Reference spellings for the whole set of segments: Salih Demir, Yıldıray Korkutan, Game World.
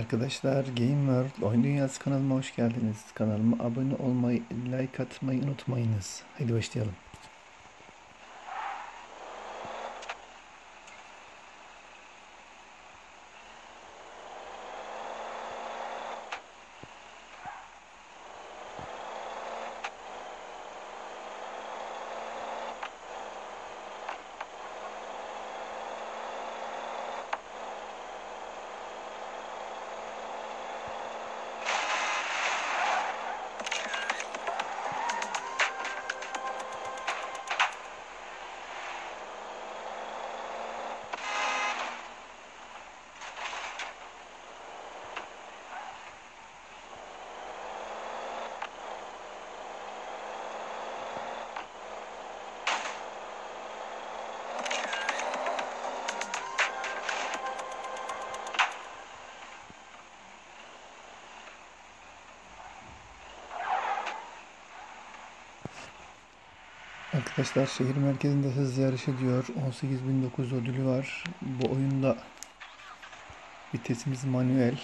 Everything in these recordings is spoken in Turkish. Arkadaşlar, Game World Oyun Dünyası kanalıma hoş geldiniz. Kanalıma abone olmayı, like atmayı unutmayınız. Haydi başlayalım. Arkadaşlar, şehir merkezinde hız yarışı diyor. 18.900 ödülü var. Bu oyunda vitesimiz manuel.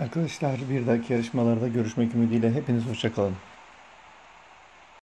Arkadaşlar bir dahaki yarışmalarda görüşmek ümidiyle hepiniz hoşça kalın.